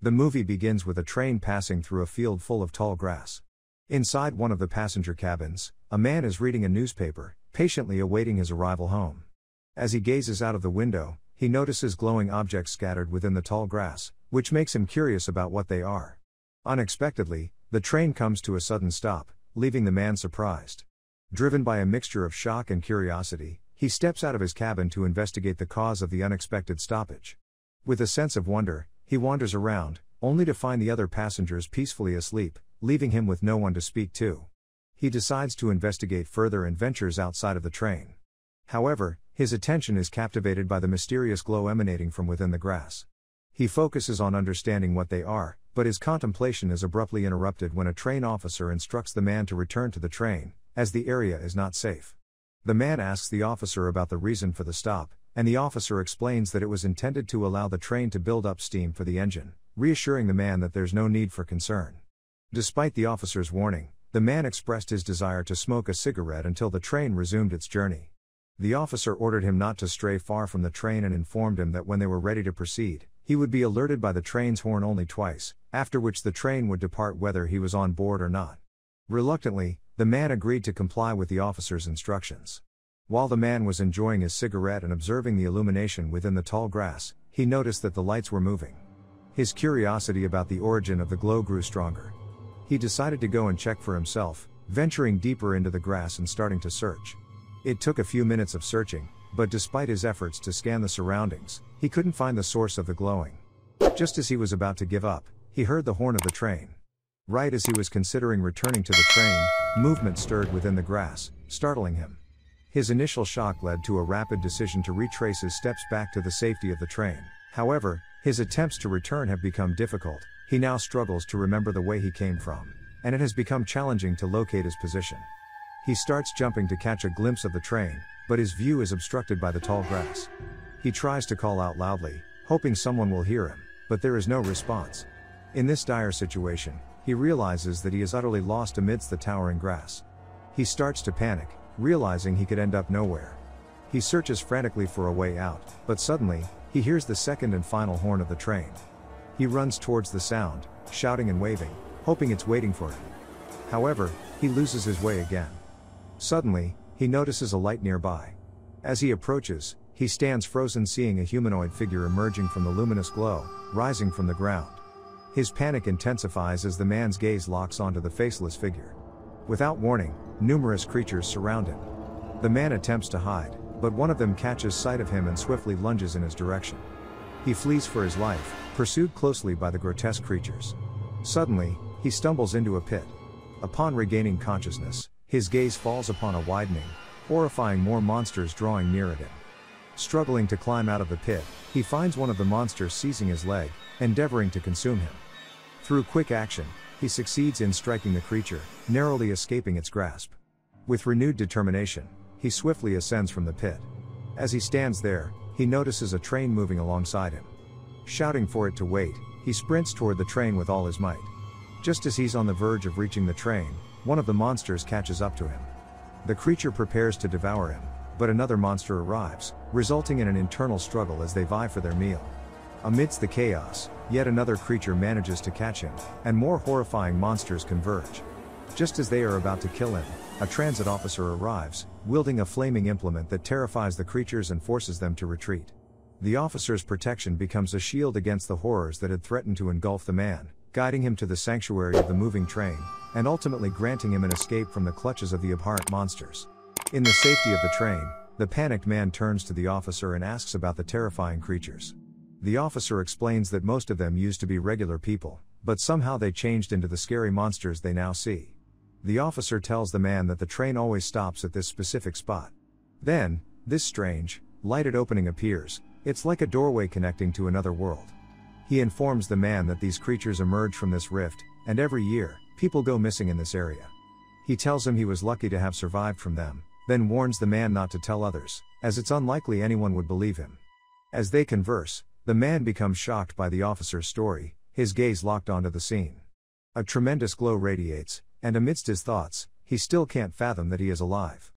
The movie begins with a train passing through a field full of tall grass. Inside one of the passenger cabins, a man is reading a newspaper, patiently awaiting his arrival home. As he gazes out of the window, he notices glowing objects scattered within the tall grass, which makes him curious about what they are. Unexpectedly, the train comes to a sudden stop, leaving the man surprised. Driven by a mixture of shock and curiosity, he steps out of his cabin to investigate the cause of the unexpected stoppage. With a sense of wonder, he wanders around, only to find the other passengers peacefully asleep, leaving him with no one to speak to. He decides to investigate further and ventures outside of the train. However, his attention is captivated by the mysterious glow emanating from within the grass. He focuses on understanding what they are, but his contemplation is abruptly interrupted when a train officer instructs the man to return to the train, as the area is not safe. The man asks the officer about the reason for the stop, and the officer explains that it was intended to allow the train to build up steam for the engine, reassuring the man that there's no need for concern. Despite the officer's warning, the man expressed his desire to smoke a cigarette until the train resumed its journey. The officer ordered him not to stray far from the train and informed him that when they were ready to proceed, he would be alerted by the train's horn only twice, after which the train would depart whether he was on board or not. Reluctantly, the man agreed to comply with the officer's instructions. While the man was enjoying his cigarette and observing the illumination within the tall grass, he noticed that the lights were moving. His curiosity about the origin of the glow grew stronger. He decided to go and check for himself, venturing deeper into the grass and starting to search. It took a few minutes of searching, but despite his efforts to scan the surroundings, he couldn't find the source of the glowing. Just as he was about to give up, he heard the horn of the train. Right as he was considering returning to the train, movement stirred within the grass, startling him. His initial shock led to a rapid decision to retrace his steps back to the safety of the train. However, his attempts to return have become difficult. He now struggles to remember the way he came from, and it has become challenging to locate his position. He starts jumping to catch a glimpse of the train, but his view is obstructed by the tall grass. He tries to call out loudly, hoping someone will hear him, but there is no response. In this dire situation, he realizes that he is utterly lost amidst the towering grass. He starts to panic, realizing he could end up nowhere. He searches frantically for a way out, but suddenly, he hears the second and final horn of the train. He runs towards the sound, shouting and waving, hoping it's waiting for him. However, he loses his way again. Suddenly, he notices a light nearby. As he approaches, he stands frozen, seeing a humanoid figure emerging from the luminous glow, rising from the ground. His panic intensifies as the man's gaze locks onto the faceless figure. Without warning, numerous creatures surround him. The man attempts to hide, but one of them catches sight of him and swiftly lunges in his direction. He flees for his life, pursued closely by the grotesque creatures. Suddenly, he stumbles into a pit. Upon regaining consciousness, his gaze falls upon a widening, horrifying more monsters drawing near at him. Struggling to climb out of the pit, he finds one of the monsters seizing his leg, endeavoring to consume him. Through quick action, he succeeds in striking the creature, narrowly escaping its grasp. With renewed determination, he swiftly ascends from the pit. As he stands there, he notices a train moving alongside him. Shouting for it to wait, he sprints toward the train with all his might. Just as he's on the verge of reaching the train, one of the monsters catches up to him. The creature prepares to devour him, but another monster arrives, resulting in an internal struggle as they vie for their meal. Amidst the chaos, yet another creature manages to catch him, and more horrifying monsters converge. Just as they are about to kill him, a transit officer arrives, wielding a flaming implement that terrifies the creatures and forces them to retreat. The officer's protection becomes a shield against the horrors that had threatened to engulf the man, guiding him to the sanctuary of the moving train, and ultimately granting him an escape from the clutches of the abhorrent monsters. In the safety of the train, the panicked man turns to the officer and asks about the terrifying creatures. The officer explains that most of them used to be regular people, but somehow they changed into the scary monsters they now see. The officer tells the man that the train always stops at this specific spot. Then, this strange, lighted opening appears. It's like a doorway connecting to another world. He informs the man that these creatures emerge from this rift, and every year, people go missing in this area. He tells him he was lucky to have survived from them, then warns the man not to tell others, as it's unlikely anyone would believe him. As they converse, the man becomes shocked by the officer's story, his gaze locked onto the scene. A tremendous glow radiates, and amidst his thoughts, he still can't fathom that he is alive.